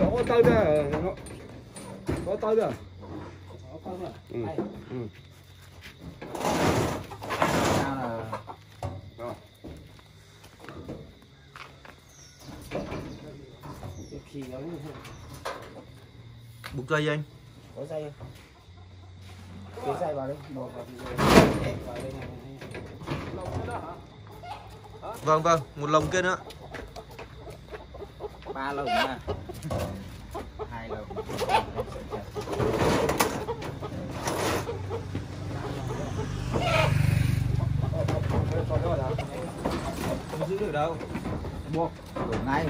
Có tới đó. Có tới đó. Có tới rồi. Buộc dây anh. Có dây không? Cái dây vào đây. Bỏ vào đây này. Vâng vâng, một lồng kia nữa. 3 lồng nha. 2 lồng. Không giữ được đâu. Buộc, đổ ngay,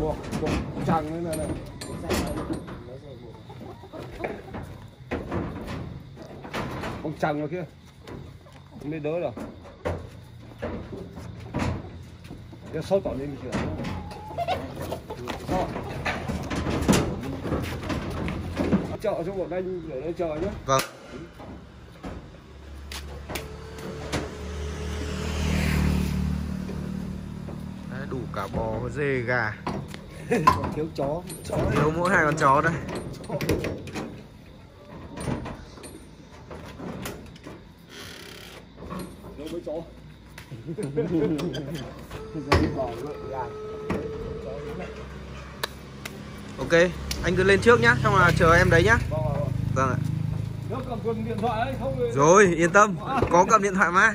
buộc chẳng này này. Ông chằng rồi kia. Không biết đỡ rồi. Cái sốt tỏ lên kìa. Chợ cho bọn anh ở đây chờ nhé. Vâng. Đấy, đủ cả bò, dê, gà. Còn thiếu chó. Thiếu mỗi hai con chó đây. Thiếu mấy chó. Ok, anh cứ lên trước nhá, xong là chờ em đấy nhá. Vâng ạ. Rồi, yên tâm, có cầm điện thoại mà.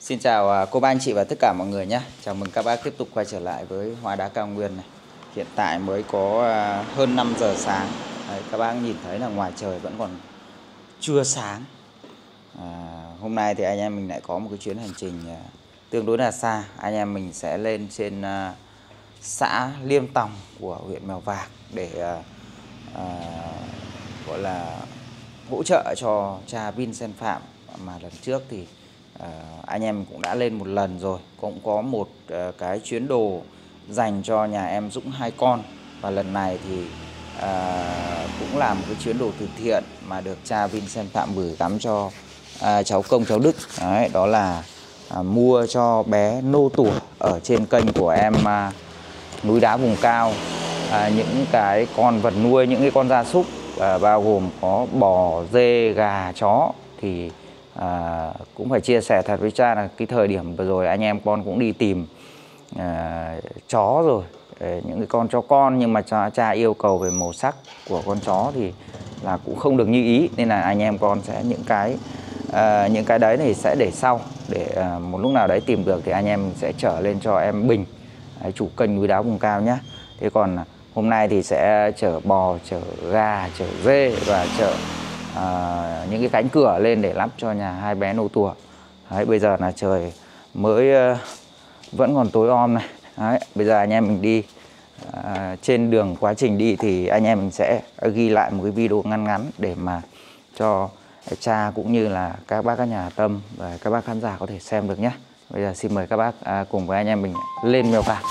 Xin chào cô ba anh chị và tất cả mọi người nhé. Chào mừng các bác tiếp tục quay trở lại với Hoa Đá Cao Nguyên này. Hiện tại mới có hơn 5 giờ sáng. Đấy, các bác nhìn thấy là ngoài trời vẫn còn chưa sáng. Hôm nay thì anh em mình lại có một cái chuyến hành trình tương đối là xa. Anh em mình sẽ lên trên xã Liêm Tòng của huyện Mèo Vạc để gọi là hỗ trợ cho cha Vincent Phạm. Mà lần trước thì anh em cũng đã lên một lần rồi, cũng có một cái chuyến đồ dành cho nhà em Dũng hai con. Và lần này thì cũng là một cái chuyến đồ từ thiện mà được cha Vincent Phạm gửi gắm cho cháu Công, cháu Đức. Đấy, đó là mua cho bé Nô Tủa ở trên kênh của em núi đá vùng cao những cái con vật nuôi, những cái con gia súc bao gồm có bò, dê, gà, chó. Thì cũng phải chia sẻ thật với cha là cái thời điểm vừa rồi anh em con cũng đi tìm chó rồi, những cái con chó con, nhưng mà cha yêu cầu về màu sắc của con chó thì là cũng không được như ý, nên là anh em con sẽ những cái đấy thì sẽ để sau, để một lúc nào đấy tìm được thì anh em sẽ trở lên cho em Bình, chủ kênh núi đá vùng cao nhá. Thế còn hôm nay thì sẽ chở bò, chở gà, chở dê và chở những cái cánh cửa lên để lắp cho nhà hai bé Nô Tủa. Đấy, bây giờ là trời mới vẫn còn tối om này. Đấy, bây giờ anh em mình đi trên đường, quá trình đi thì anh em mình sẽ ghi lại một cái video ngắn ngắn để mà cho cha cũng như là các bác, các nhà hảo tâm và các bác khán giả có thể xem được nhé. Bây giờ xin mời các bác cùng với anh em mình lên Mèo Vạc.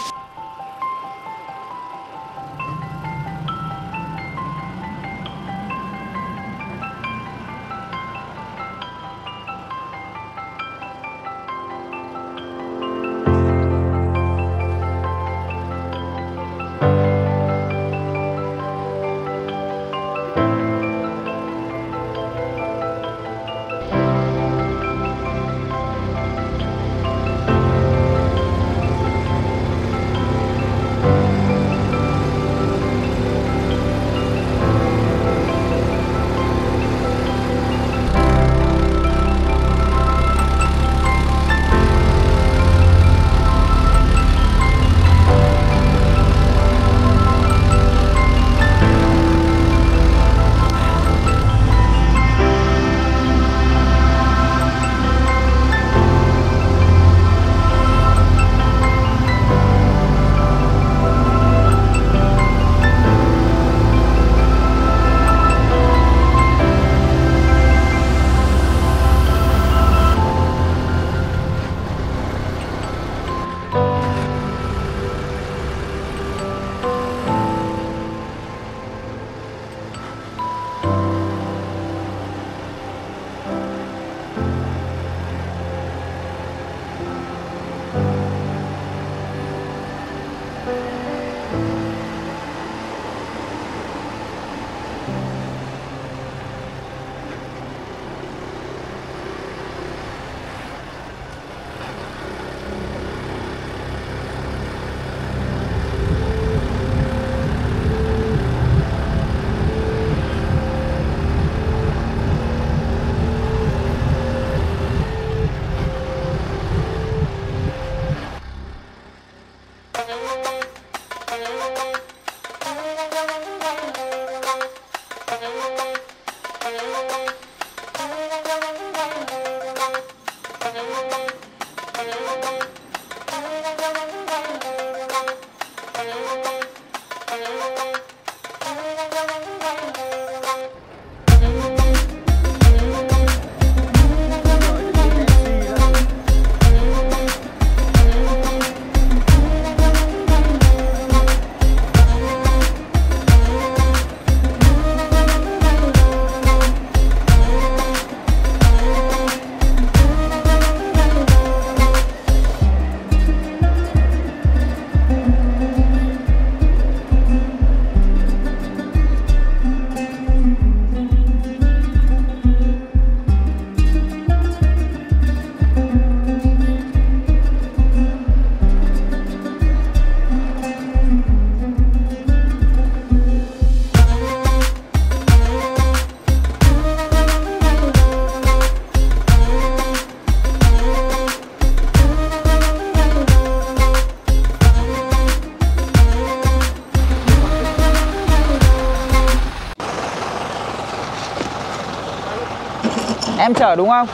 Em chở đúng không?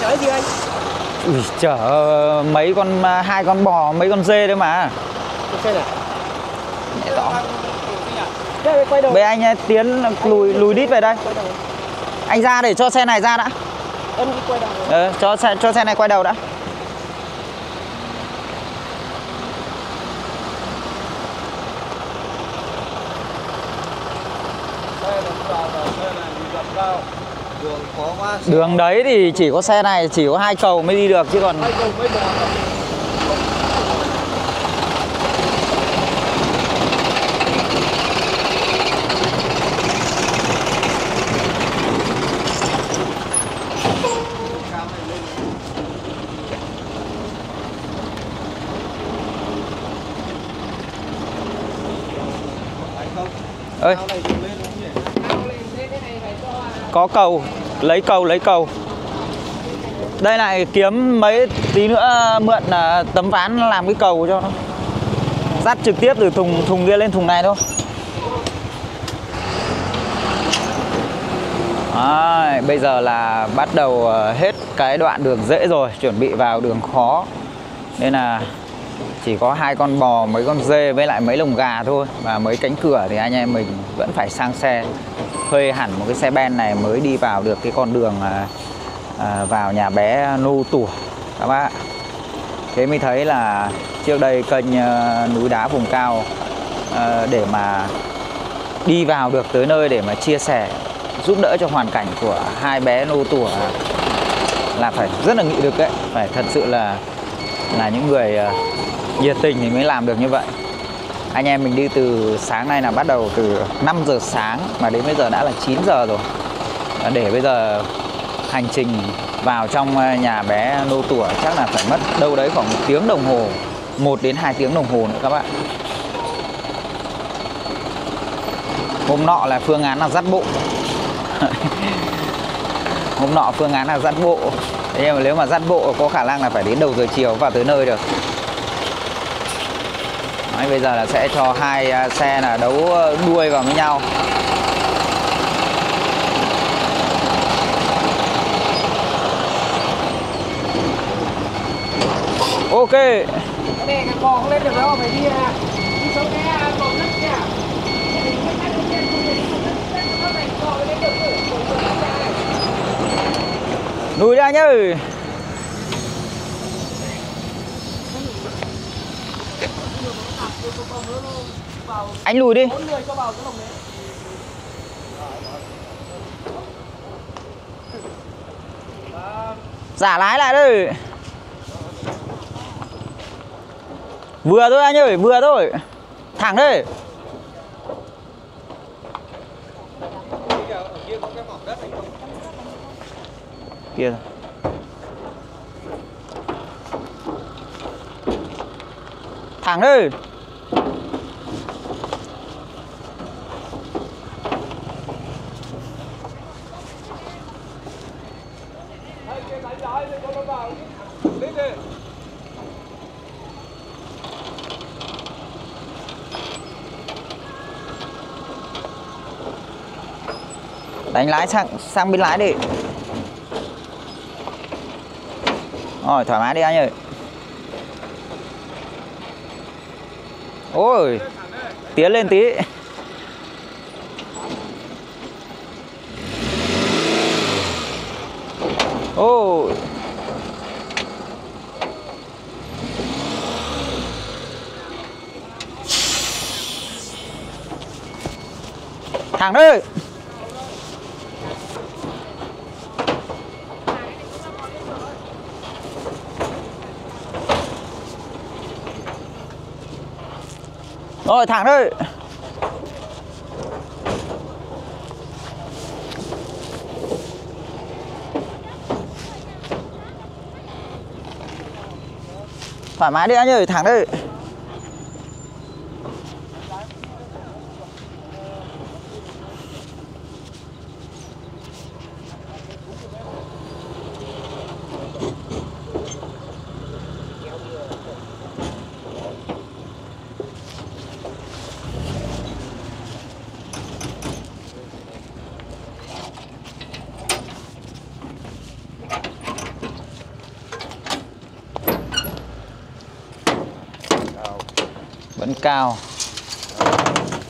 Chở gì anh? Ui, chở mấy con, hai con bò, mấy con dê đấy mà. Xe này. Bây anh tiến lùi đít về đây. Anh ra để cho xe này ra đã. Em đi quay đầu. Cho xe này quay đầu đã. Đường đấy thì chỉ có xe này, chỉ có hai cầu mới đi được chứ còn. Ơi. Có cầu. Lấy cầu. Đây này, kiếm mấy tí nữa mượn tấm ván làm cái cầu cho nó. Dắt trực tiếp từ thùng kia lên thùng này thôi. À, bây giờ là bắt đầu hết cái đoạn đường dễ rồi, chuẩn bị vào đường khó. Nên là chỉ có hai con bò, mấy con dê với lại mấy lồng gà thôi. Và mấy cánh cửa thì anh em mình vẫn phải sang xe, thuê hẳn một cái xe ben này mới đi vào được cái con đường vào nhà bé Nô Tủa các bác ạ. Thế mới thấy là trước đây kênh núi đá vùng cao để mà đi vào được tới nơi để mà chia sẻ giúp đỡ cho hoàn cảnh của hai bé Nô Tủa là phải rất là nghị lực đấy, phải thật sự là những người nhiệt tình thì mới làm được như vậy. Anh em mình đi từ sáng nay là bắt đầu từ 5 giờ sáng mà đến bây giờ đã là 9 giờ rồi. Để bây giờ hành trình vào trong nhà bé Nô Tủa chắc là phải mất đâu đấy khoảng 1 tiếng đồng hồ, 1 đến 2 tiếng đồng hồ nữa các bạn. Hôm nọ là phương án là dắt bộ. Nhưng mà nếu mà dắt bộ có khả năng là phải đến đầu giờ chiều vào tới nơi được. Đấy, bây giờ là sẽ cho hai xe là đấu đuôi vào với nhau. Ok. Cái này cả bò không lên được đâu, phải đi xuống cái cầu đất kia. Lùi ra nhá. Anh lùi đi. Giả lái lại đây. Vừa thôi anh ơi, vừa thôi. Thẳng đây. Kia. Thẳng đây. Đánh lái sang bên lái đi. Rồi, thoải mái đi anh ơi. Ôi. tiến lên tí. Ô, thằng ơi, rồi thẳng đây. Thoải mái đi anh ơi, thẳng đây. Vẫn cao.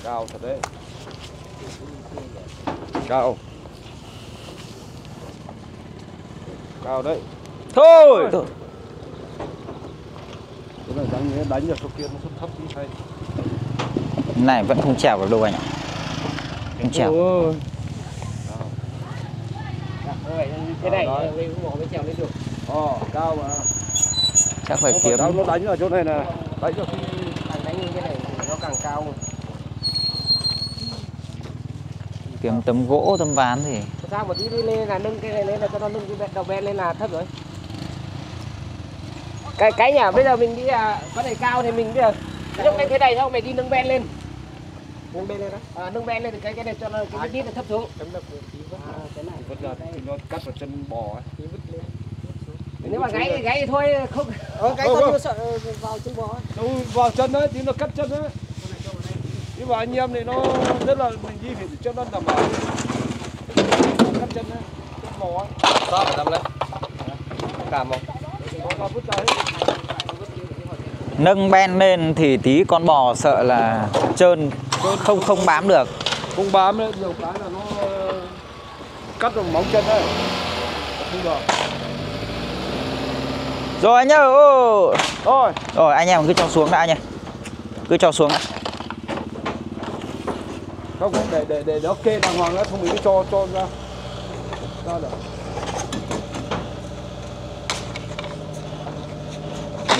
Cao thật đấy. Cao. Cao đấy. Thôi. Thôi. Cái này đánh được số kia nó thấp tí hay. Này vẫn không trèo vào đâu anh ạ. Không trèo. Cái này mới trèo lên được. Ồ, cao mà. Chắc phải kiếm. Nó đánh ở chỗ này nè. Đánh được. Cái này thì nó càng cao. Kiếm tấm gỗ, tấm ván thì sao một tí lên là nâng cái này lên, là cho nó nâng cái đầu ben lên là thấp rồi. Cái nhà bây giờ mình đi là có này cao thì mình bây giờ nâng lên thế này thôi, mày đi nâng ben lên. Nâng ben lên đó. À, nâng ben lên thì cái này cho nó cái tí là thấp xuống. Cái này vứt ra thì nó cắt vào chân bò ấy. Nếu mà gáy thì gáy thì thôi không. Gáy không sợ vào chân bò. Đúng, vào chân đấy, tí nó cắt chân đấy. Nhưng mà anh em này nó rất là mình đi phải cho nó đảm bảo. Cắt chân đấy, chân bò. Sao phải làm đấy? Cảm không? Nâng ben lên thì tí con bò sợ là trơn, không bám được. Không bám đấy, nhiều cái là nó cắt vào móng chân đấy. Không được. Rồi anh ơi, ôi. Rồi anh em cứ cho xuống đã anh ơi. Cứ cho xuống đã. Không, để nó kê đàng hoàng đã, không mình cứ cho ra. Ra được.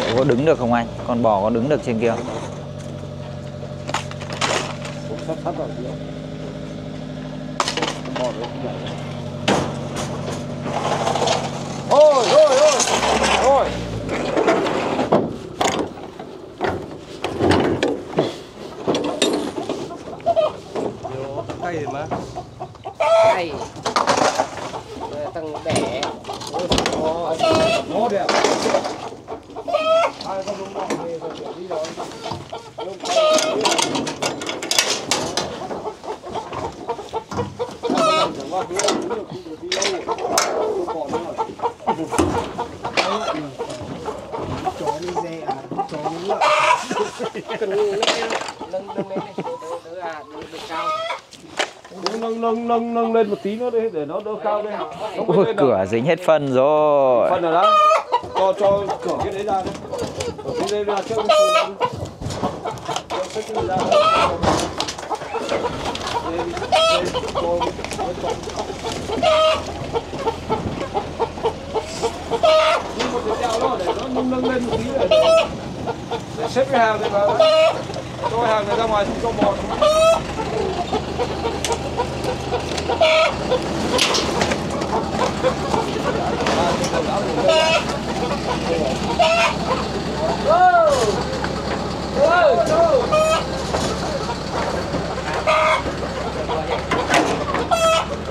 Liệu có đứng được không anh? Con bò có đứng được trên kia. Sắp vào kia. Con bò đấy không nhảy. Ôi. Cây mà. Cây. Tăng bẻ. Ôi. Nó đẹp. Ai không đúng lòng về rồi đi rồi. Nâng lên một tí nữa đi để nó đỡ cao lên. Ôi, cửa dính hết phân rồi. Phân rồi đó. Cho cửa cái đấy ra đi. Ra trước. Nâng lên một tí để xếp cái hàng này vào. Cho hàng này ra ngoài cho bò.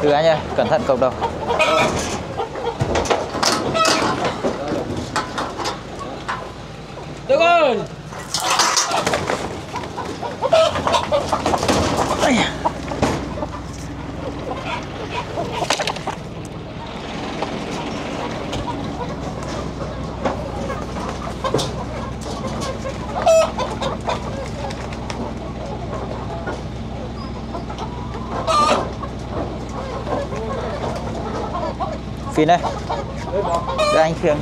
Từ anh ơi, cẩn thận cộc đầu. Được rồi. Phí đây. Đây anh Khương.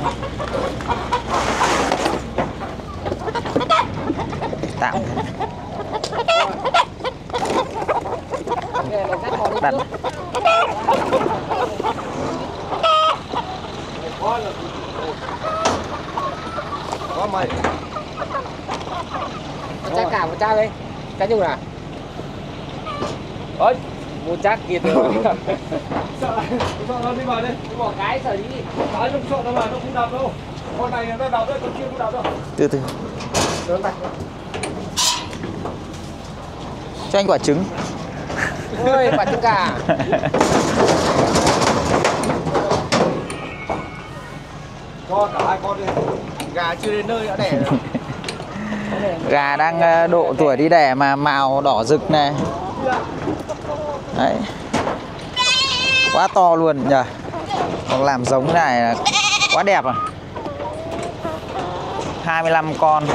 Tạm. Đặt. Có mày. Chắc cả một chắc đi. Cái gì nào? Ôi, một chắc kia rồi. Sợ nó đi vào đi. Bỏ cái sợ gì? Cái không sợ nó vào, nó không đập đâu. Con này nó đập đấy, con kia không đập đâu. Từ từ. Lớn này. Cho anh quả trứng. Ôi, quả trứng gà. Cho cả hai con đi. Gà chưa đến nơi đã đẻ rồi. Gà đang độ tuổi đi đẻ mà màu đỏ rực này. Đấy. Quá to luôn nhờ. Còn làm giống này là quá đẹp à. 25 con.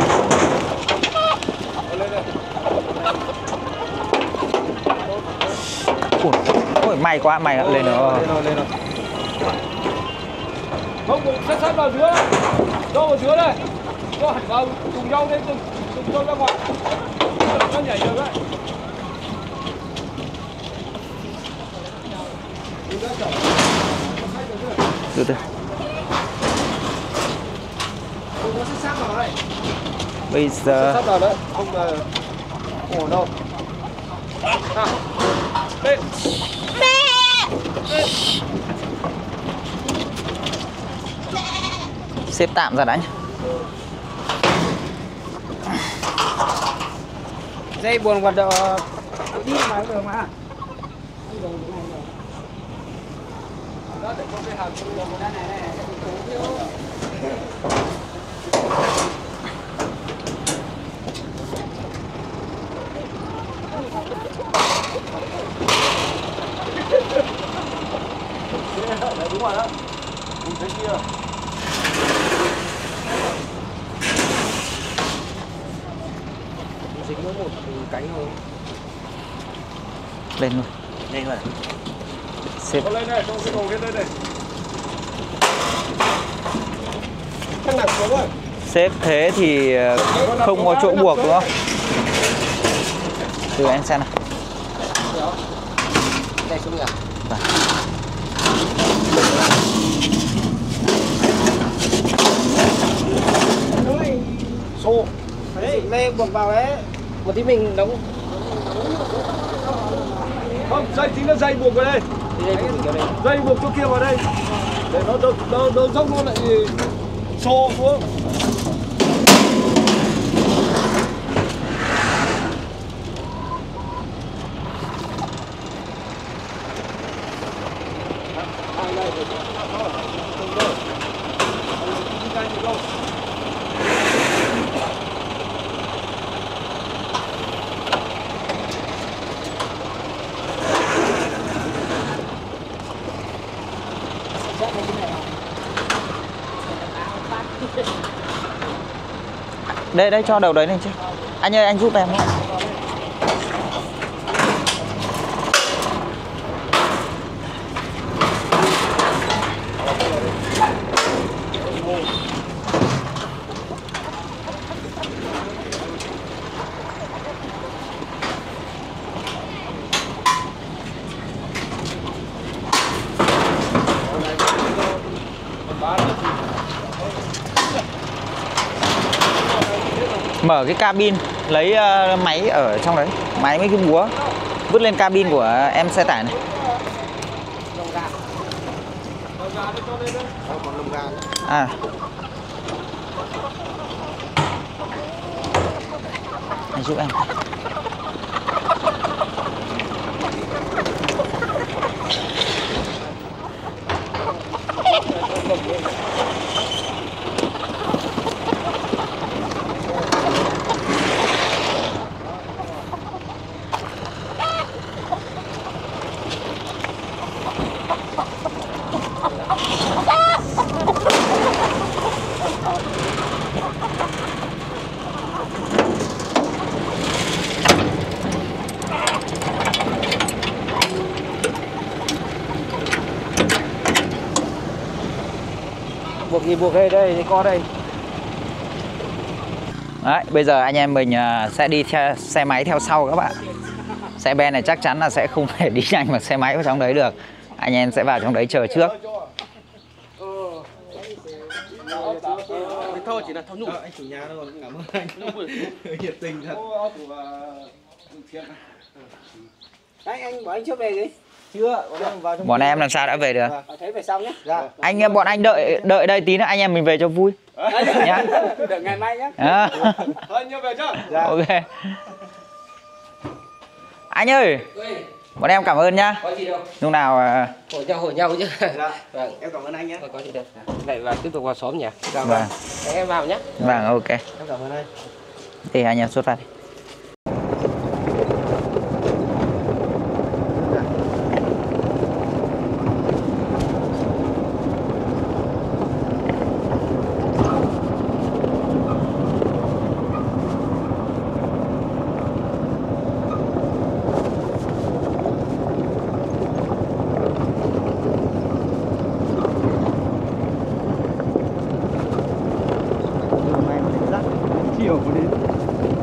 Ôi may quá, mày lên nữa. Không, sắp sắp vào dưới. Đâu vào dưới đây. Cho hẳn vào cùng nhau lên, cùng nhau ra ngoài. Nó nhảy được đấy. Từ từ. Bây giờ sắp vào đấy, không là ổn đâu. Lên. Xếp tạm ra đã nhé. Dây buồn hoạt động đi mà được mà. Đúng rồi đó. Mình thấy kia. Dính mỗi một cánh thôi. Lên luôn. Lên rồi. Xếp. Có lên này, trong cái cầu kia lên này. Chắc nặng xuống rồi. Xếp thế thì không có chỗ buộc đúng không? Từ em xem nào. Đây xuống được. Vâng. Xô. Đấy, lê buộc vào đấy. Một tí mình đóng. Không, dây tí nó dây buộc vào đây. Dây buộc chỗ kia vào đây. Để nó dốc nó lại xô xuống. Đây, đây cho đầu đấy lên chứ. Anh ơi, anh giúp em. Mở cái cabin, lấy máy ở trong đấy, máy mấy cái búa vứt lên cabin của em xe tải này. À. Để giúp em. gì buộc đây, đây có đây. Đấy, bây giờ anh em mình sẽ đi theo xe máy theo sau các bạn. Xe ben này chắc chắn là sẽ không thể đi nhanh bằng xe máy vào trong đấy được. Anh em sẽ vào trong đấy chờ trước. Thôi chỉ là tháo nhủ. Anh chủ nhà đâu rồi, cảm ơn anh. Nhiệt tình thật. Anh bọn anh trước về gì? Chưa. Bọn em làm sao đã về được? Thấy về sau nhé. Anh bọn anh đợi đây tí nữa anh em mình về cho vui. Nhá. Đợi ngày mai nhé. Thôi anh về chưa? Ok. Anh ơi. Bọn em cảm ơn nhá. Có gì đâu. Lúc nào hỏi nhau chứ. Dạ. Vâng. Em cảm ơn anh nhé. Có gì đâu. Lại là tiếp tục vào xóm nhỉ. Vâng. Vâng. Em vào nhé. Vâng, ok. Em cảm ơn anh. Thì anh em xuất phát đi.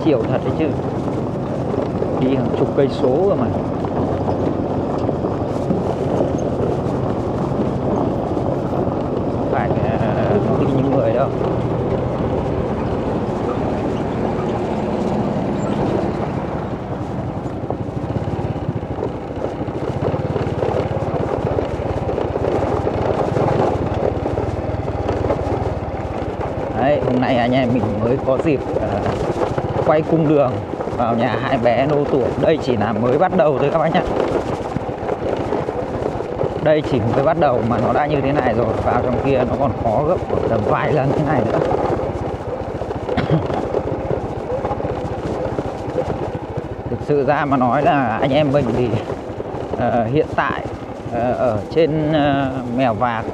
Chiều thật đấy chứ, đi hàng chục cây số rồi mà. Phải không tin những người đâu. Đấy, hôm nay anh em mình mới có dịp quay cung đường vào nhà hai bé nô tuổi. Đây chỉ là mới bắt đầu thôi các bác nhá. Đây chỉ mới bắt đầu mà nó đã như thế này rồi. Vào trong kia nó còn khó gấp khoảng tầm vài lần thế này nữa. Thực sự ra mà nói là anh em mình thì hiện tại ở trên Mèo Vạc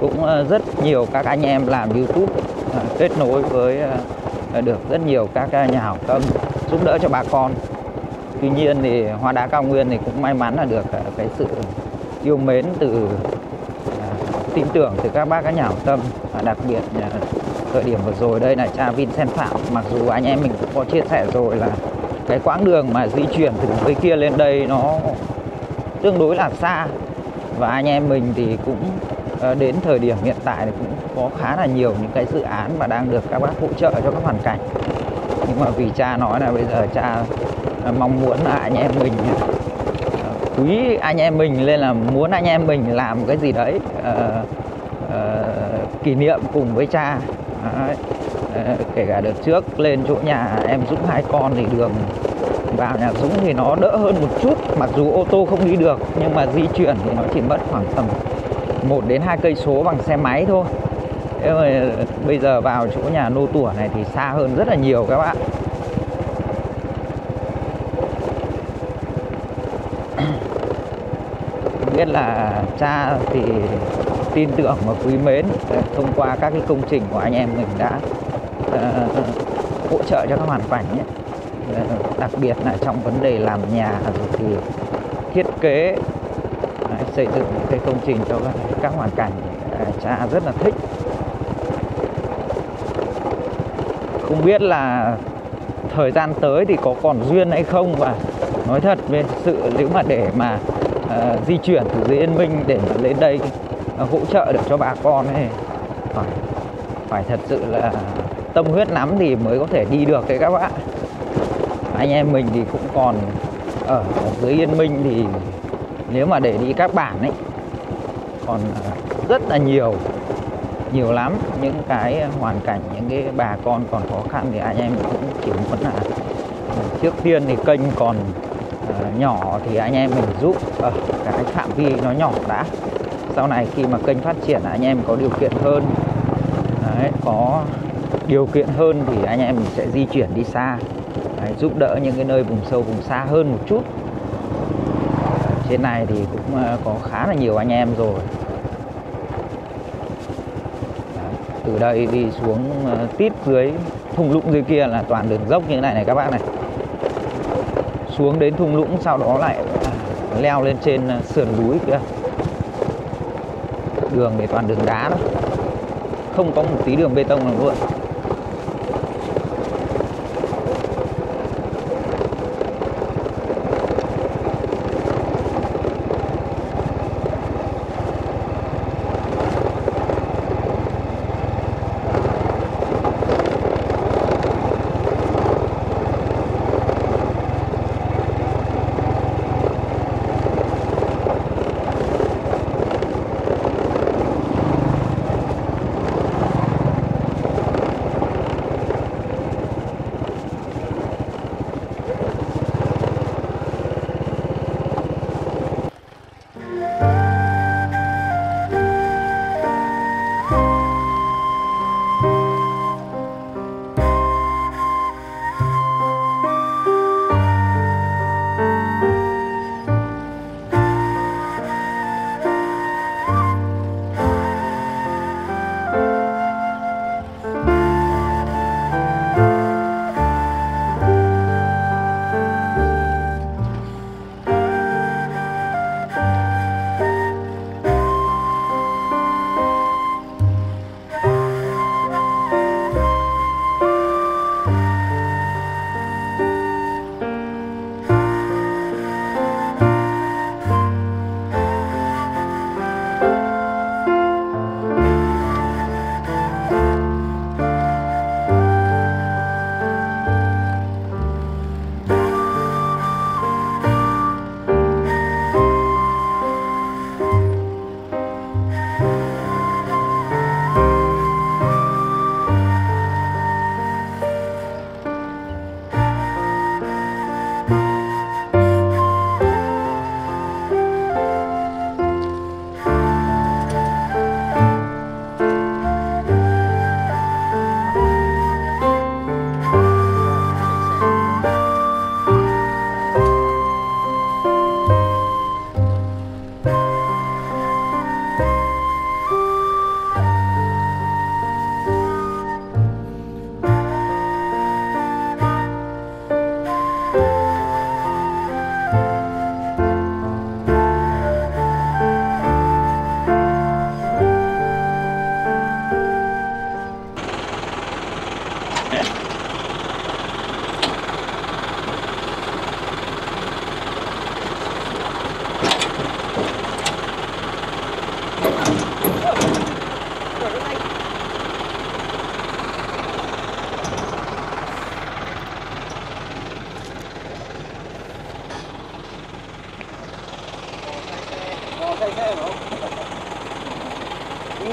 cũng rất nhiều các anh em làm YouTube kết nối với được rất nhiều các nhà hảo tâm giúp đỡ cho bà con. Tuy nhiên thì Hoa Đá Cao Nguyên thì cũng may mắn là được cái sự yêu mến từ tin tưởng từ các bác các nhà hảo tâm. Và đặc biệt thời điểm vừa rồi đây là cha Vincent Phạm, mặc dù anh em mình cũng có chia sẻ rồi là cái quãng đường mà di chuyển từ bên kia lên đây nó tương đối là xa, và anh em mình thì cũng đến thời điểm hiện tại thì cũng có khá là nhiều những cái dự án mà đang được các bác hỗ trợ cho các hoàn cảnh. Nhưng mà vì cha nói là bây giờ cha mong muốn là anh em mình quý anh em mình, nên là muốn anh em mình làm cái gì đấy kỷ niệm cùng với cha. Kể cả đợt trước lên chỗ nhà em Dũng hai con thì đường vào nhà Dũng thì nó đỡ hơn một chút, mặc dù ô tô không đi được nhưng mà di chuyển thì nó chỉ mất khoảng tầm 1 đến 2 cây số bằng xe máy thôi. Bây giờ vào chỗ nhà nô tủa này thì xa hơn rất là nhiều các bạn. Biết là cha thì tin tưởng và quý mến thông qua các cái công trình của anh em mình đã hỗ trợ cho các hoàn cảnh nhé. Đặc biệt là trong vấn đề làm nhà rồi thì thiết kế, xây dựng những cái công trình cho các hoàn cảnh, cha rất là thích. Không biết là thời gian tới thì có còn duyên hay không, và nói thật về sự nếu mà để mà di chuyển từ dưới Yên Minh để mà lên đây hỗ trợ được cho bà con ấy, phải thật sự là tâm huyết lắm thì mới có thể đi được đấy các bạn. Anh em mình thì cũng còn ở dưới Yên Minh thì nếu mà để đi các bản ấy còn rất là nhiều lắm những cái hoàn cảnh, những cái bà con còn khó khăn thì anh em cũng chỉ muốn là trước tiên thì kênh còn nhỏ thì anh em mình giúp ở cái phạm vi nó nhỏ đã, sau này khi mà kênh phát triển anh em có điều kiện hơn, đấy, có điều kiện hơn thì anh em mình sẽ di chuyển đi xa, đấy, giúp đỡ những cái nơi vùng sâu vùng xa hơn một chút. Trên này thì cũng có khá là nhiều anh em rồi. Đấy, từ đây đi xuống tít dưới thung lũng dưới kia là toàn đường dốc như thế này này các bạn này. Xuống đến thung lũng sau đó lại leo lên trên sườn núi kia. Đường thì toàn đường đá đó. không có một tí đường bê tông nào luôn.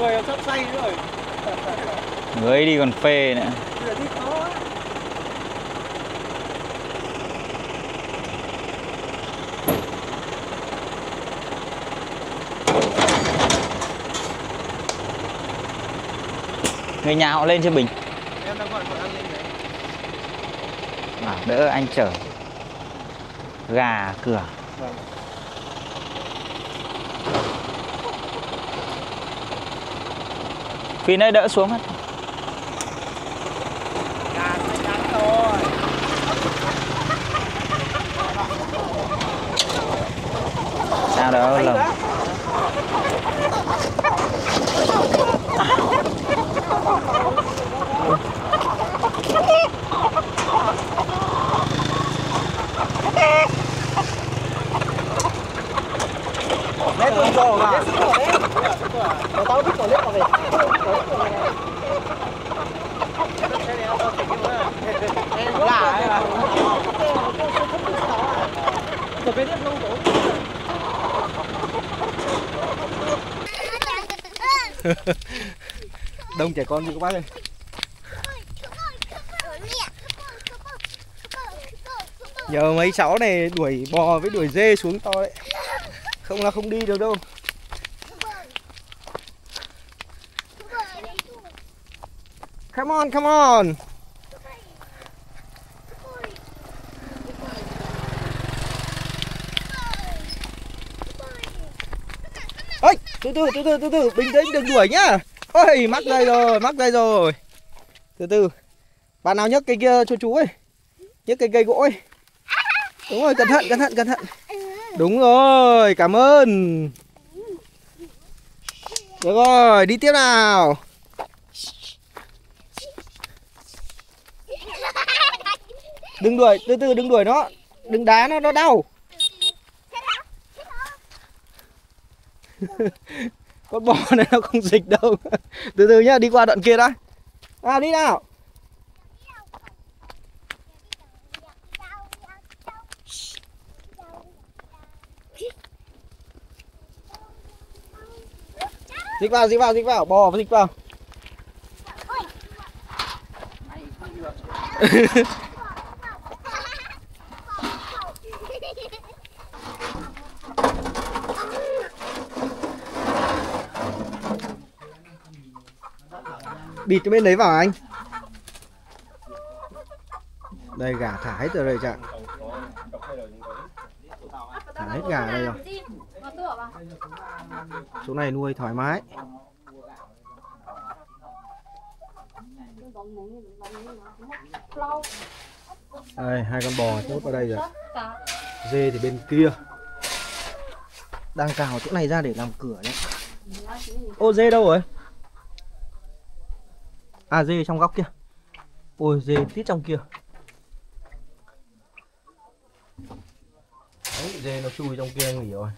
Người sắp say rồi. Người đi còn phê nữa. Người nhà họ lên chưa Bình? Em đang gọi bọn anh lên đấy. Bảo đỡ anh chở gà cửa. Vâng. Vì nơi đỡ xuống hết. Sao đâu lầm. Đấy tôi cho là tao biết còn lết vào về. Đông trẻ con đi các bác ơi. Nhờ mấy cháu này đuổi bò với đuổi dê xuống to đấy. Không là không đi được đâu. Come on, come on. Ôi, từ từ, bình tĩnh đừng đuổi nhá. Ôi, mắc dây rồi. Từ từ. Bạn nào nhấc cây kia cho chú ấy. Nhấc cây gỗ ấy. Đúng rồi, cẩn thận. Đúng rồi, cảm ơn. Được rồi, đi tiếp nào. Đừng đuổi, từ từ đừng đuổi nó. Đừng đá nó đau. Con bò này nó không dịch đâu. Từ từ nhá, đi qua đoạn kia đã. À đi nào. Dịch vào, bò dịch vào. Bịt cái bên đấy vào anh. Đây gà thả hết rồi đây chạ. Thả hết gà đây rồi. Chỗ này nuôi thoải mái. Đây, hai con bò nhốt vào đây rồi. Dê thì bên kia. Đang cào chỗ này ra để làm cửa đấy. Ô dê đâu rồi? À dê trong góc kia. Ôi dê tít trong kia. Đấy, dê nó chui trong kia nghỉ rồi.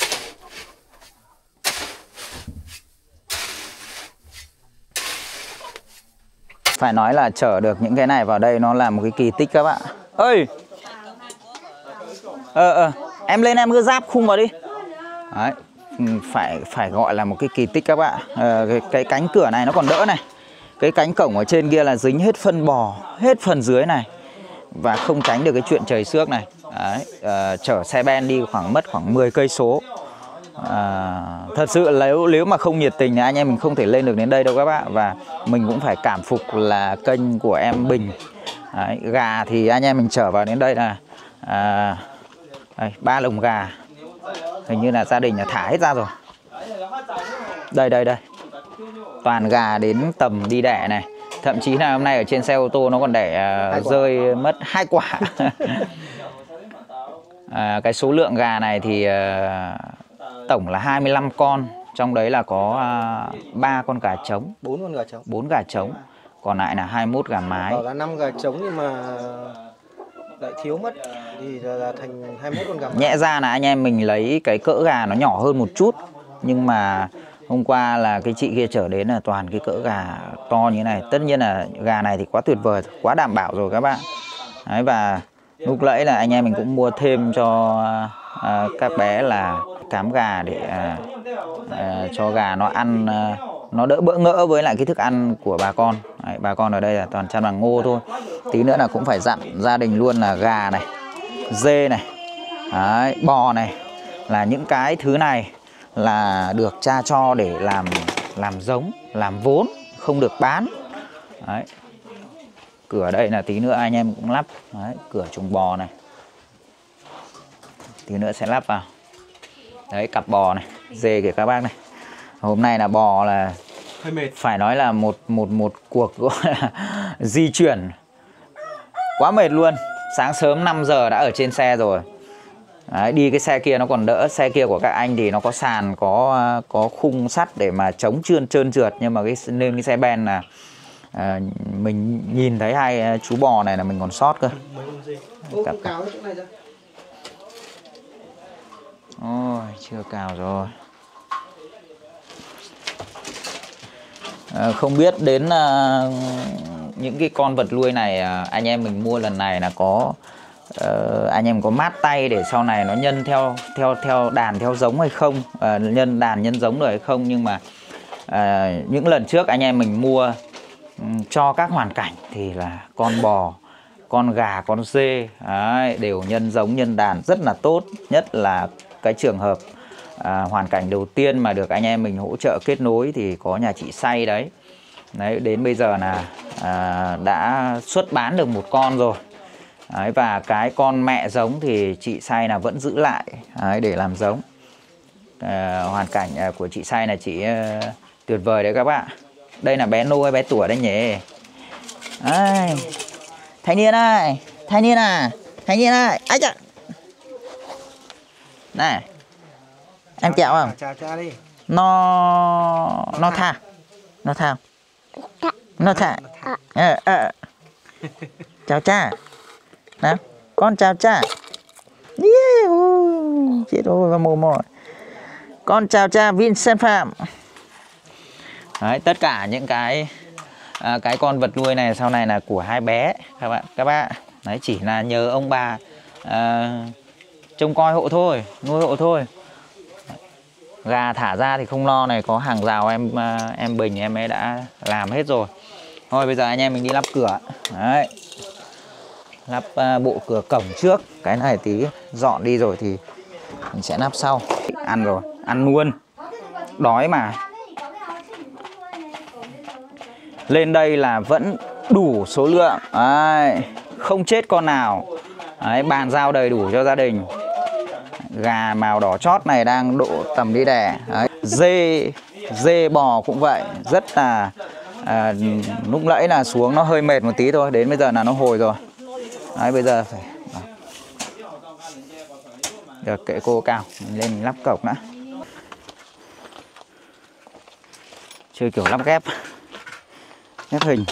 Phải nói là chở được những cái này vào đây nó là một cái kỳ tích các bạn. Ơi. Em lên em cứ giáp khung vào đi. Đấy, phải gọi là một cái kỳ tích các bạn. Cái cánh cửa này nó còn đỡ này. Cái cánh cổng ở trên kia là dính hết phân bò, hết phần dưới này. Và không tránh được cái chuyện trời xước này. Đấy, chở xe ben đi khoảng 10 cây số. Thật sự nếu mà không nhiệt tình thì anh em mình không thể lên được đến đây đâu các bạn. Và mình cũng phải cảm phục là kênh của em Bình. Đấy, gà thì anh em mình chở vào đến đây là 3 lồng gà. Hình như là gia đình là thả hết ra rồi. Đây toàn gà đến tầm đi đẻ này. Thậm chí là hôm nay ở trên xe ô tô nó còn đẻ rơi mất 2 quả. Cái số lượng gà này thì tổng là 25 con, trong đấy là có 3 con gà trống, 4 gà trống, còn lại là 21 gà mái. Đó là 5 gà trống nhưng mà lại thiếu mất thì là thành 21 con gà mái. Nhẽ ra là anh em mình lấy cái cỡ gà nó nhỏ hơn một chút, nhưng mà hôm qua là cái chị kia chở đến là toàn cái cỡ gà to như thế này. Tất nhiên là gà này thì quá tuyệt vời, quá đảm bảo rồi các bạn. Đấy, và lúc nãy là anh em mình cũng mua thêm cho các bé là cám gà để cho gà nó ăn, nó đỡ bỡ ngỡ với lại cái thức ăn của bà con. Đấy, bà con ở đây là toàn chăn bằng ngô thôi. Tí nữa là cũng phải dặn gia đình luôn là gà này, dê này, đấy, bò này là những cái thứ này là được cha cho để làm giống, làm vốn, không được bán. Đấy. Cửa đây là tí nữa anh em cũng lắp. Đấy, cửa chuồng bò này tí nữa sẽ lắp vào. Đấy, cặp bò này, dê kìa các bác này. Hôm nay là bò là hơi mệt. Phải nói là một cuộc gọi là di chuyển quá mệt luôn. Sáng sớm 5 giờ đã ở trên xe rồi. Đấy, đi cái xe kia nó còn đỡ. Xe kia của các anh thì nó có sàn, có khung sắt để mà chống trơn trượt. Nhưng mà nên cái xe ben là mình nhìn thấy hai chú bò này là mình còn sót cơ. Cặp... Ôi, chưa cào rồi. Không biết đến những cái con vật nuôi này anh em mình mua lần này là có anh em có mát tay để sau này nó nhân theo đàn, theo giống hay không, nhân đàn nhân giống rồi hay không. Nhưng mà những lần trước anh em mình mua cho các hoàn cảnh thì là con bò, con gà, con dê đấy, đều nhân giống nhân đàn rất là tốt. Nhất là cái trường hợp hoàn cảnh đầu tiên mà được anh em mình hỗ trợ kết nối thì có nhà chị Say đấy. Đấy, đến bây giờ là đã xuất bán được một con rồi. Đấy, và cái con mẹ giống thì chị Say là vẫn giữ lại đấy, để làm giống. Hoàn cảnh của chị Say là chị tuyệt vời đấy các bạn. Đây là bé Nô hay bé Tủa đấy nhỉ. Ai, thanh niên ơi, ách ạ. Này, em kẹo không? Nó thả. Chào cha. Nào. Con chào cha. Chết rồi, vào mồm rồi. Con chào cha Vincent Phạm. Đấy, tất cả những cái con vật nuôi này sau này là của hai bé các bạn. Đấy, chỉ là nhờ ông bà trông coi hộ thôi, nuôi hộ thôi. Gà thả ra thì không lo này, có hàng rào em Bình em ấy đã làm hết rồi. Thôi bây giờ anh em mình đi lắp cửa. Đấy. Lắp bộ cửa cổng trước. Cái này tí dọn đi rồi thì mình sẽ lắp sau. Ăn rồi, ăn luôn. Đói mà. Lên đây là vẫn đủ số lượng. Đấy. Không chết con nào. Đấy, bàn giao đầy đủ cho gia đình. Gà màu đỏ chót này đang độ tầm đi đẻ. Đấy. Dê bò cũng vậy. Rất là lúc nãy là xuống nó hơi mệt một tí thôi. Đến bây giờ là nó hồi rồi. Đấy, bây giờ phải được kệ cô Cao. Mình lên lắp cổng đã. Chơi kiểu lắp ghép hình.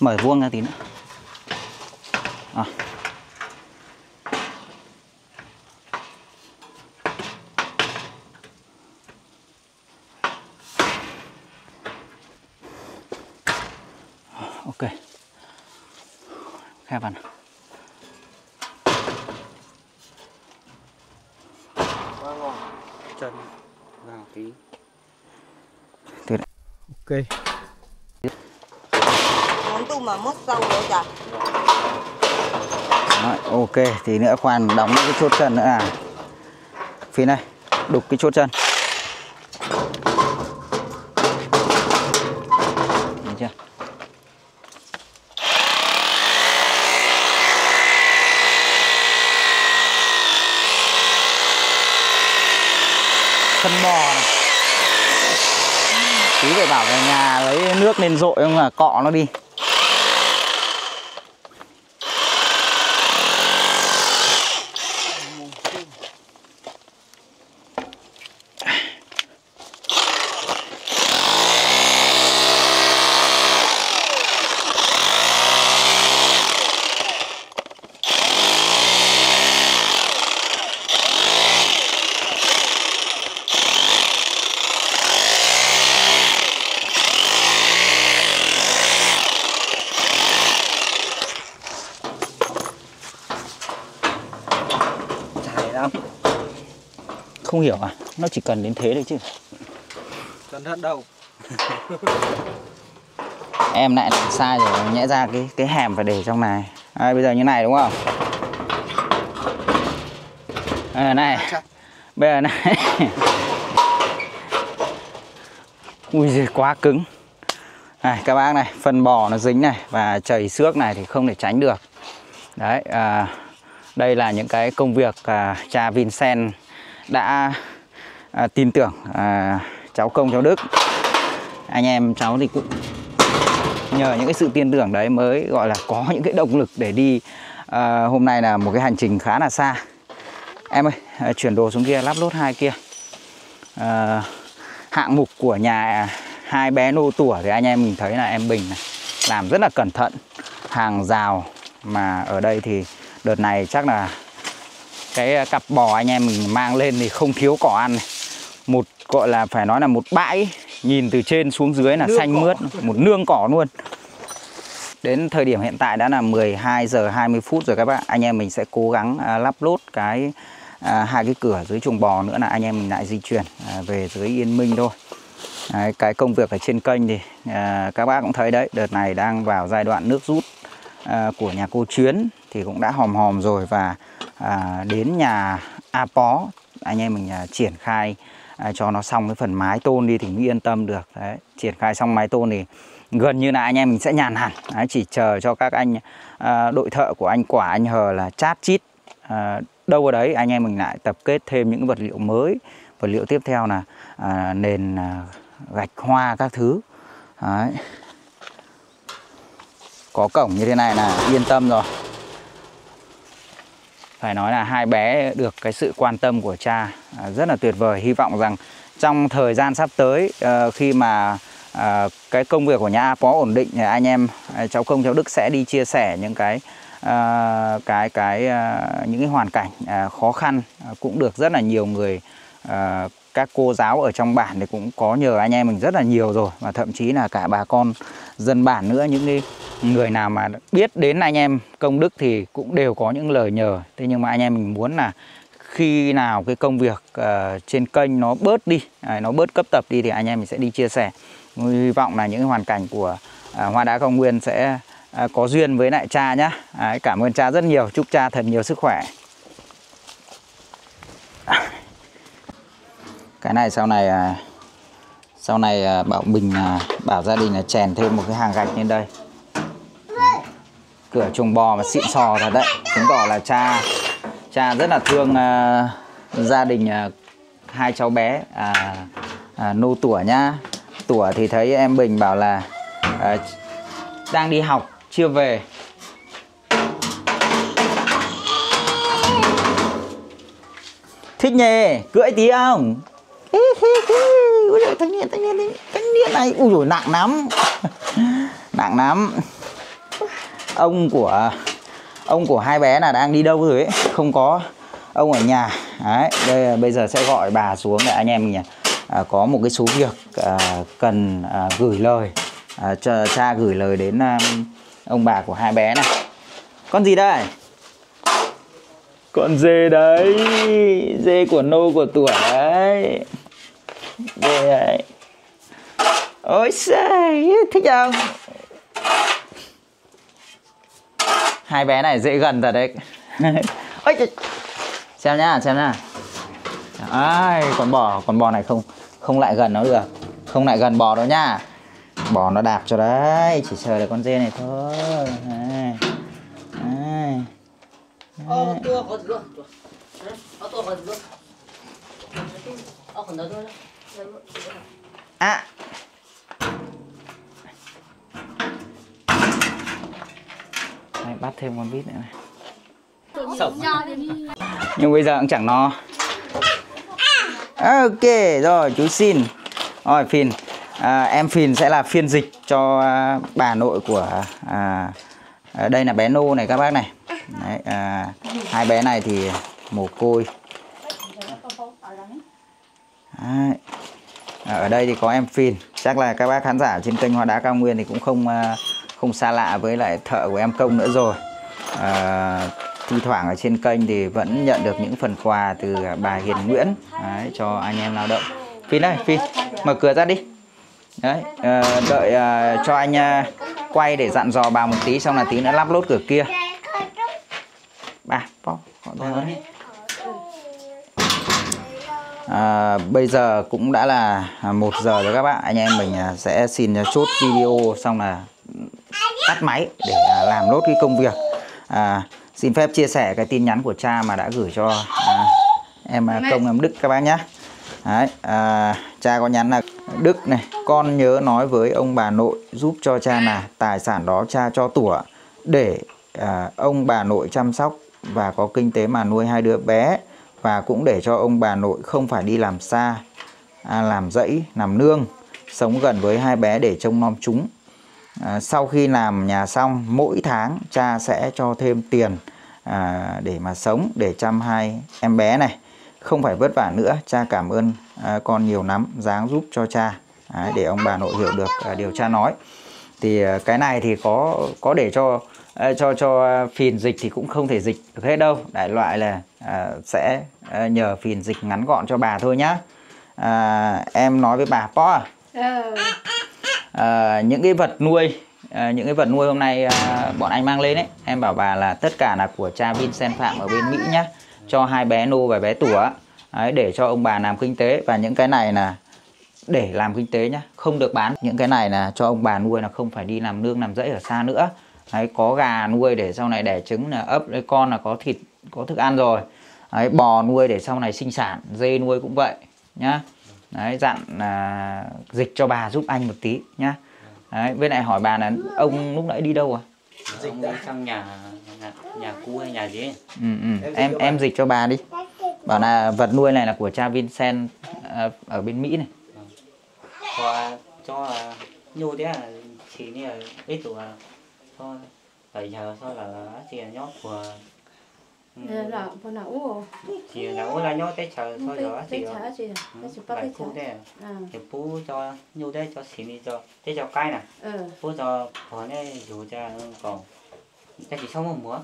Mở vuông ra tí nữa. À. Ok. Khai vào nào. Chân vào tí. Ok. Mà mất sâu nữa trời. Đấy, ok, thì nữa khoan đóng cái chốt chân nữa à. Phía này, đục cái chốt chân. Đấy chưa? Chân bò này. Tí phải bảo là nhà lấy nước lên dội không là cọ nó đi. Không hiểu à? Nó chỉ cần đến thế đấy chứ. Cẩn thận đâu. Em lại làm sai rồi, nhẽ ra cái hẻm phải để trong này. Đây, bây giờ như này đúng không? Bây giờ này. Ui giời, quá cứng. Này các bác này, phần bò nó dính này và chảy xước này thì không thể tránh được. Đấy, đây là những cái công việc cha Vincent đã tin tưởng cháu Công, cháu Đức. Anh em cháu thì cũng nhờ những cái sự tin tưởng đấy mới gọi là có những cái động lực để đi. Hôm nay là một cái hành trình khá là xa. Em ơi, chuyển đồ xuống kia, lắp lốt hai kia. Hạng mục của nhà hai bé Nô Tủa thì anh em mình thấy là em Bình này, làm rất là cẩn thận. Hàng rào mà ở đây thì đợt này chắc là cái cặp bò anh em mình mang lên thì không thiếu cỏ ăn này. Một gọi là phải nói là một bãi nhìn từ trên xuống dưới là nương xanh cỏ. Mướt, một nương cỏ luôn. Đến thời điểm hiện tại đã là 12 giờ 20 phút rồi các bạn. Anh em mình sẽ cố gắng lắp lốt cái hai cái cửa dưới chuồng bò nữa là anh em mình lại di chuyển về dưới Yên Minh thôi. Đấy, cái công việc ở trên kênh thì các bác cũng thấy đấy, đợt này đang vào giai đoạn nước rút của nhà cô Chuyến thì cũng đã hòm rồi và đến nhà A Pó anh em mình triển khai cho nó xong cái phần mái tôn đi thì mới yên tâm được. Đấy, triển khai xong mái tôn thì gần như là anh em mình sẽ nhàn hẳn. Đấy, chỉ chờ cho các anh đội thợ của anh Quả, anh Hờ là chát chít đâu ở đấy, anh em mình lại tập kết thêm những vật liệu mới. Vật liệu tiếp theo là nền gạch hoa các thứ. Đấy. Có cổng như thế này là yên tâm rồi. Phải nói là hai bé được cái sự quan tâm của cha rất là tuyệt vời. Hy vọng rằng trong thời gian sắp tới, khi mà cái công việc của nhà A Pó ổn định, anh em cháu Công, cháu Đức sẽ đi chia sẻ những cái hoàn cảnh khó khăn, cũng được rất là nhiều người, các cô giáo ở trong bản thì cũng có nhờ anh em mình rất là nhiều rồi, và thậm chí là cả bà con dân bản nữa. Những cái người nào mà biết đến anh em Công Đức thì cũng đều có những lời nhờ. Thế nhưng mà anh em mình muốn là khi nào cái công việc trên kênh nó bớt đi, nó bớt cấp tập đi, thì anh em mình sẽ đi chia sẻ. Hy vọng là những hoàn cảnh của Hoa Đá Cao Nguyên sẽ có duyên với lại cha nhá. Cảm ơn cha rất nhiều, chúc cha thật nhiều sức khỏe. Cái này sau này bảo mình, bảo gia đình là chèn thêm một cái hàng gạch lên đây. Cửa chuồng bò mà xịn sò thật đấy, chứng tỏ là cha rất là thương gia đình hai cháu bé Nô Tủa nhá. Tủa thì thấy em Bình bảo là đang đi học chưa về. Thích nhỉ, cưỡi tí không? Úi dồi, thanh niên này, úi dồi, nặng lắm. Nặng lắm. Ông của hai bé là đang đi đâu rồi ấy, không có ông ở nhà. Đấy, đây bây giờ sẽ gọi bà xuống để anh em mình có một cái số việc cần gửi lời, cho cha gửi lời đến ông bà của hai bé này. Con gì đây? Con dê đấy, dê của Nô, của Tủa đấy. Dê đấy. Ôi xài, thích không? Hai bé này dễ gần thật đấy. Ôi, xem nhá, xem nhá. Ai, con bò này không lại gần nó được. Không lại gần bò đâu nhá. Bò nó đạp cho đấy, chỉ sờ được con dê này thôi. Đấy. Đấy. À. Này, bắt thêm con vít nữa này. Sống. Nhưng bây giờ cũng chẳng no. Ok rồi, chú xin. Rồi Phìn, em Phìn sẽ là phiên dịch cho bà nội của đây là bé Nô này các bác này. Đấy, hai bé này thì mồ côi. Đấy. Ở đây thì có em Phìn. Chắc là các bác khán giả trên kênh Hoa Đá Cao Nguyên thì cũng không xa lạ với lại thợ của em Công nữa rồi. Thi thoảng ở trên kênh thì vẫn nhận được những phần quà từ bà Hiền Nguyễn. Đấy, cho anh em lao động. Phìn ơi, Phìn, mở cửa ra đi. Đấy, đợi cho anh quay để dặn dò bà một tí, xong là tí nữa lắp lốt cửa kia. Bây giờ cũng đã là 1 giờ rồi các bạn. Anh em mình sẽ xin chốt video, xong là tắt máy để làm lốt cái công việc. Xin phép chia sẻ cái tin nhắn của cha mà đã gửi cho em Công, em Đức các bác nhé. Đấy, cha có nhắn là: Đức này, con nhớ nói với ông bà nội giúp cho cha là tài sản đó cha cho Tủa để ông bà nội chăm sóc và có kinh tế mà nuôi hai đứa bé, và cũng để cho ông bà nội không phải đi làm xa, làm dãy, làm nương, sống gần với hai bé để trông nom chúng. Sau khi làm nhà xong, mỗi tháng cha sẽ cho thêm tiền để mà sống, để chăm hai em bé này, không phải vất vả nữa. Cha cảm ơn con nhiều lắm, ráng giúp cho cha. Đấy, để ông bà nội hiểu được điều cha nói. Thì cái này thì có để cho Phìn dịch thì cũng không thể dịch được hết đâu. Đại loại là sẽ nhờ Phìn dịch ngắn gọn cho bà thôi nhá. Em nói với bà Po à? Những cái vật nuôi, hôm nay bọn anh mang lên đấy, em bảo bà là tất cả là của cha Vincent Phạm ở bên Mỹ nhá, cho hai bé Nô và bé Tủa. Đấy, để cho ông bà làm kinh tế. Và những cái này là để làm kinh tế nhá, không được bán. Những cái này là cho ông bà nuôi là không phải đi làm nương làm rẫy ở xa nữa. Đấy, có gà nuôi để sau này đẻ trứng là ấp lấy con là có thịt, có thức ăn rồi. Đấy, bò nuôi để sau này sinh sản, dê nuôi cũng vậy nhá. Đấy, dặn là dịch cho bà giúp anh một tí nhá. Đấy, với lại hỏi bà là ông lúc nãy đi đâu à? Dịch đi sang nhà cu hay nhà gì ấy. Em dịch cho bà đi. Bảo là vật nuôi này là của cha Vincent ở bên Mỹ này. Và cho nhu thế là chỉ như là ít tuổi thôi. Ở nhà sau là chị nhóc của là bọn nào chị nào là nhóc thế chờ thôi đó chị phải phụ thế thì phụ cho nhu thế cho chị đi cho thế cho cái này phụ cho bọn này dù cha còn cha chỉ xong một múa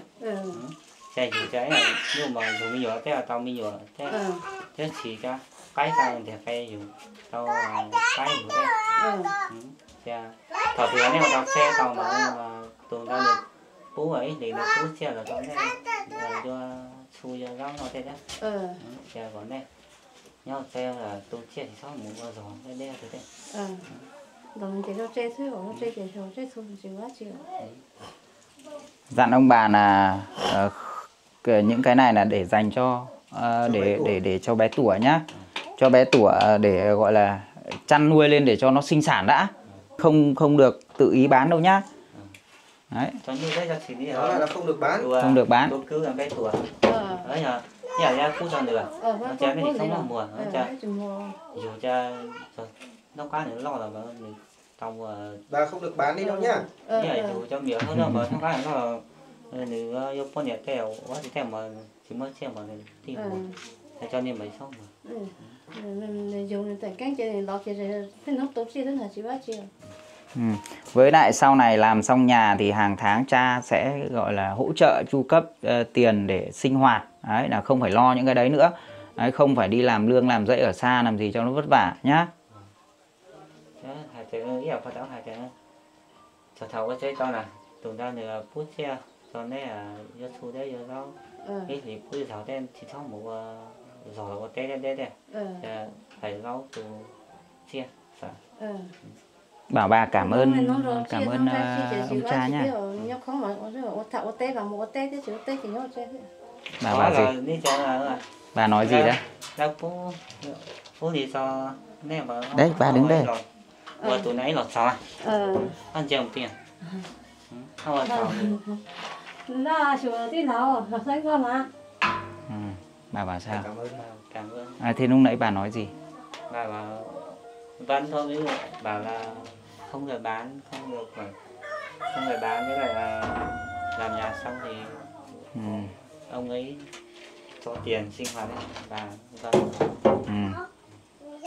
cha dù cha này nhưng mà dù mình nhỏ thế là tao mình nhỏ thế thế chỉ cho cái tao thì phải dù tao cái dù thế cha thợ thì này tao xe tao mà tụi tao được bố ấy để mà bố xe là tao này cho xui cho rau nó thế đó, xe còn đây, nhau xe là tôi xe thì sao muốn vào giò đây đây thế đấy, còn chỉ nó chơi thôi, nó chơi chơi thôi, chơi thôi chỉ quá chịu. Dặn ông bà là những cái này là để dành cho để cho bé Tủa nhá, cho bé Tủa để gọi là chăn nuôi lên để cho nó sinh sản đã, không được tự ý bán đâu nhá. Đấy. Đó là không được bán. Không được bán. Tôi cứ làm cái tuổi. Đấy nhờ. Nhà ra cũng cho được. Cha mình không làm mùa. Cha. Dù cha nó quá nữa lo là mình trong bà không được bán đi đâu nhá. Nhà dù cho miệng hơn đâu mà nó quá nó là yêu con nhà kèo quá thì thèm mà chỉ mới xem mà tìm mà. Cho nên mới xong mà. Dùng tại cái chơi này lọt chơi này thấy nó tốt gì thế là chỉ quá chiều. Với lại sau này làm xong nhà thì hàng tháng cha sẽ gọi là hỗ trợ chu cấp tiền để sinh hoạt. Đấy, là không phải lo những cái đấy nữa. Đấy, không phải đi làm lương làm rẫy ở xa làm gì cho nó vất vả nhá. Bảo bà cảm ơn ông cha nhá. Bà bảo gì? Bà nói gì đấy? Đấy, bà đứng đây. Vừa tối nãy lọt sao? Ăn chè một tiền. Không ăn sao? Là chưa tí nào, nó thấy con mà. Bà bảo sao? Cảm ơn. Thế lúc nãy bà nói gì? Bà bảo vẫn thôi ví dụ bảo là không được bán, không được mà không được bán với lại là làm nhà xong thì ông ấy cho tiền sinh hoạt và vâng.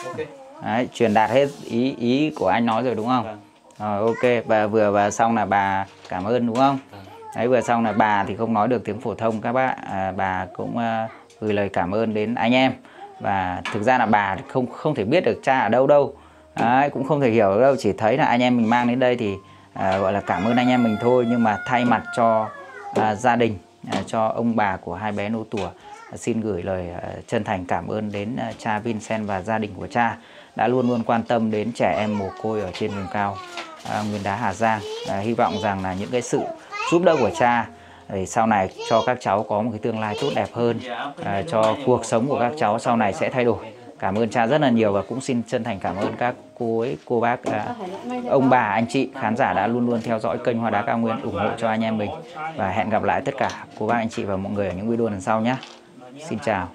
Okay. Đấy, truyền đạt hết ý của anh nói rồi đúng không? Vâng. Rồi, ok, và vừa xong là bà cảm ơn đúng không? Vâng. Đấy, vừa xong là bà thì không nói được tiếng phổ thông các bác, bà cũng gửi lời cảm ơn đến anh em. Và thực ra là bà không thể biết được cha ở đâu. Đấy, cũng không thể hiểu được đâu, chỉ thấy là anh em mình mang đến đây thì gọi là cảm ơn anh em mình thôi. Nhưng mà thay mặt cho gia đình, cho ông bà của hai bé Nô Tủa, xin gửi lời chân thành cảm ơn đến cha Vincent và gia đình của cha đã luôn luôn quan tâm đến trẻ em mồ côi ở trên vùng cao Nguyên Đá Hà Giang. Hy vọng rằng là những cái sự giúp đỡ của cha để sau này cho các cháu có một cái tương lai tốt đẹp hơn, cho cuộc sống của các cháu sau này sẽ thay đổi. Cảm ơn cha rất là nhiều và cũng xin chân thành cảm ơn các cô ấy, cô bác, ông bà, anh chị, khán giả đã luôn luôn theo dõi kênh Hoa Đá Cao Nguyên, ủng hộ cho anh em mình. Và hẹn gặp lại tất cả cô bác, anh chị và mọi người ở những video lần sau nhé. Xin chào.